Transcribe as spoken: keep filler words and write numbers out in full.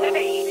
All the